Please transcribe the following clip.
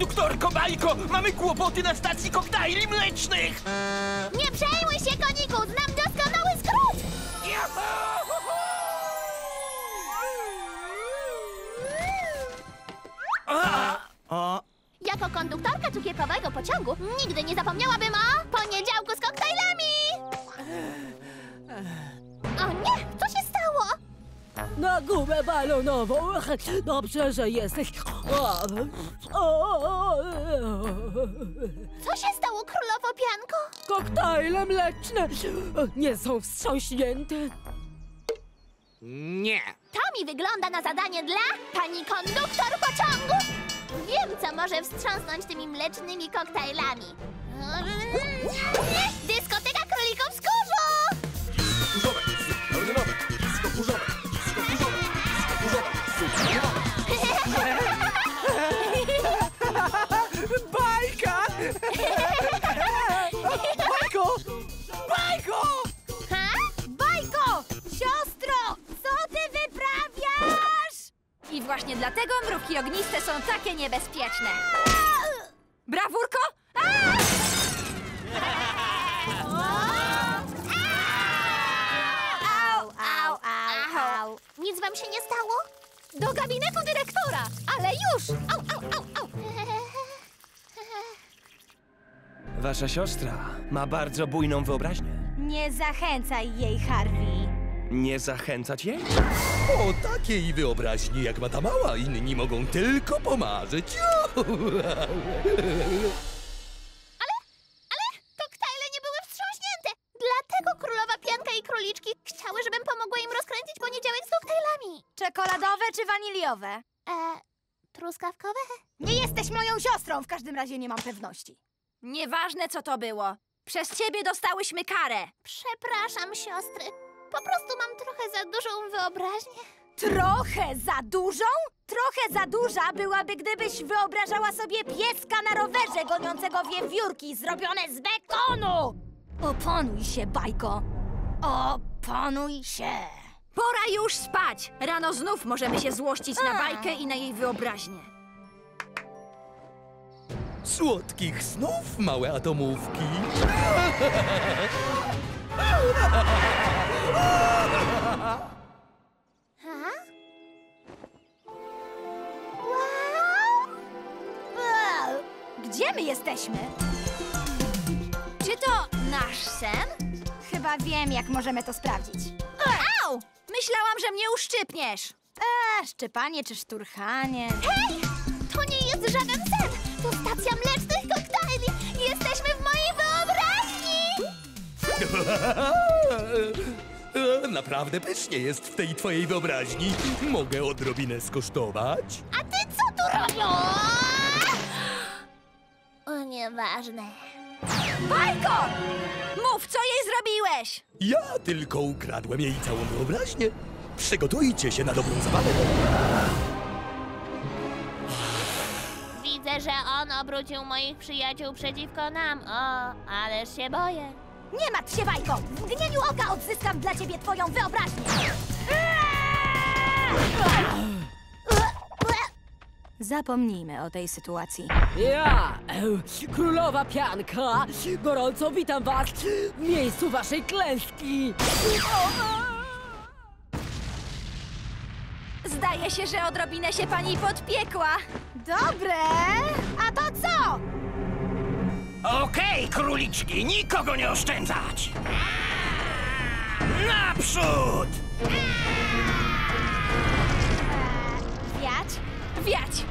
Konduktorko Bajko, mamy kłopoty na stacji koktajli mlecznych! Nie przejmuj się, koniku, znam doskonały skrót! Jako konduktorka cukierkowego pociągu nigdy nie zapomniałabym o poniedziałku z koktajlami! O nie! Co się stało? Na gumę balonową! Dobrze, że jesteś... Co się stało, królowo Pianko? Koktajle mleczne nie są wstrząśnięte. Nie. To mi wygląda na zadanie dla pani konduktor pociągu. Wiem, co może wstrząsnąć tymi mlecznymi koktajlami. Dyskoteka królików z kurzu! Kurzowe, ordynowe, kurzowe, kurzowe, kurzowe. Bajka! Bajko! Bajko! Ha? Bajko! Siostro! Co ty wyprawiasz? I właśnie dlatego mrówki ogniste są takie niebezpieczne. Brawurko! Au, au, au, au. Nic wam się nie stało? Do gabinetu dyrektora, ale już! Au, au, au, au! Wasza siostra ma bardzo bujną wyobraźnię. Nie zachęcaj jej, Harvey. Nie zachęcać jej? O takiej wyobraźni, jak ma ta mała, inni mogą tylko pomarzyć. Ale koktajle nie były wstrząśnięte. Dlatego królowa Pianka i króliczki chciały, żebym pomogła im rozkręcić poniedziałek z koktajlami. Czekoladowe czy waniliowe? Truskawkowe? Nie jesteś moją siostrą, w każdym razie nie mam pewności. Nieważne, co to było. Przez ciebie dostałyśmy karę. Przepraszam, siostry. Po prostu mam trochę za dużą wyobraźnię. Trochę za dużą? Trochę za duża byłaby, gdybyś wyobrażała sobie pieska na rowerze goniącego wiewiórki zrobione z bekonu. Opanuj się, Bajko. Opanuj się. Pora już spać. Rano znów możemy się złościć na Bajkę i na jej wyobraźnię. Słodkich snów, małe atomówki! Ha? Wow! Gdzie my jesteśmy? Czy to nasz sen? Chyba wiem, jak możemy to sprawdzić. Au! Myślałam, że mnie uszczypniesz. Szczypanie czy szturchanie... Hej! To nie jest żaden sen! To stacja mlecznych koktajli! Jesteśmy w mojej wyobraźni! Naprawdę pysznie jest w tej twojej wyobraźni. Mogę odrobinę skosztować? A ty co tu robisz? O, nieważne. Bajko! Mów, co jej zrobiłeś? Ja tylko ukradłem jej całą wyobraźnię. Przygotujcie się na dobrą zabawę. Widzę, że on obrócił moich przyjaciół przeciwko nam. Ależ się boję. Nie martw się, Bajko! W mgnieniu oka odzyskam dla ciebie twoją wyobraźnię. Zapomnijmy o tej sytuacji. Ja, królowa Pianka, gorąco witam was w miejscu waszej klęski. Zdaje się, że odrobinę się pani podpiekła. Dobre! A to co? Okej, króliczki, nikogo nie oszczędzać! Naprzód! Wiać? Wiać!